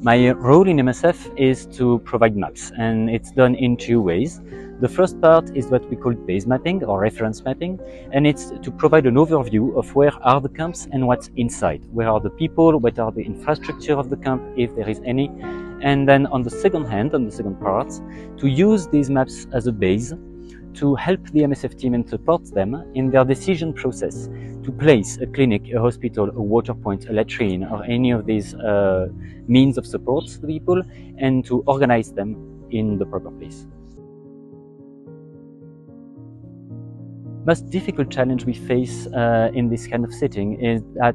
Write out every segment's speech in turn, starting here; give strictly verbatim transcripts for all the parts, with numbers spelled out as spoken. My role in M S F is to provide maps, and it's done in two ways. The first part is what we call base mapping or reference mapping, and it's to provide an overview of where are the camps and what's inside. Where are the people, what are the infrastructure of the camp, if there is any. And then on the second hand, on the second part, to use these maps as a base to help the M S F team and support them in their decision process to place a clinic, a hospital, a water point, a latrine, or any of these uh, means of support to the people, and to organize them in the proper place. The most difficult challenge we face uh, in this kind of setting is that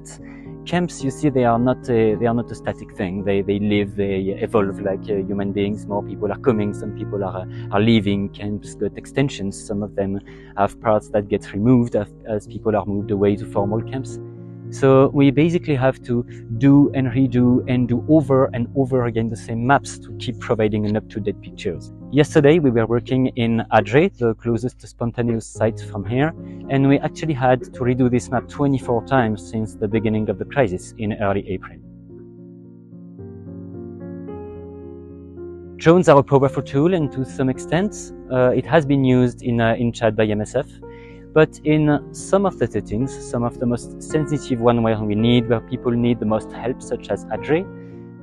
camps, you see, they are not a, they are not a static thing. They they live, they evolve like uh, human beings. More people are coming, some people are are leaving. Camps got extensions. Some of them have parts that get removed as, as people are moved away to formal camps. So we basically have to do and redo and do over and over again the same maps to keep providing an up-to-date pictures. Yesterday we were working in Adré, the closest spontaneous site from here, and we actually had to redo this map twenty-four times since the beginning of the crisis in early April. Drones are a powerful tool, and to some extent uh, it has been used in, uh, in Chad by M S F. But in some of the settings, some of the most sensitive ones where we need, where people need the most help, such as Adré,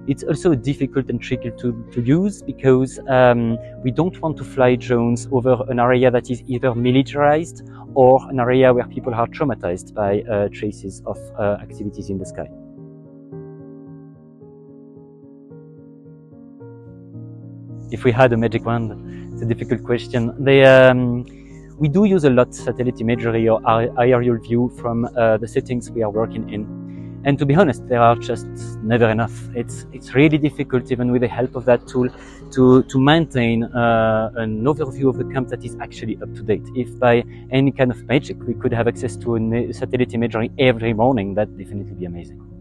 it's also difficult and tricky to, to use because um, we don't want to fly drones over an area that is either militarized or an area where people are traumatized by uh, traces of uh, activities in the sky. If we had a magic wand, it's a difficult question. They, um, We do use a lot satellite imagery or aerial view from uh, the settings we are working in. And to be honest, there are just never enough. It's, it's really difficult, even with the help of that tool, to, to maintain uh, an overview of the camp that is actually up to date. If by any kind of magic we could have access to a satellite imagery every morning, that'd definitely be amazing.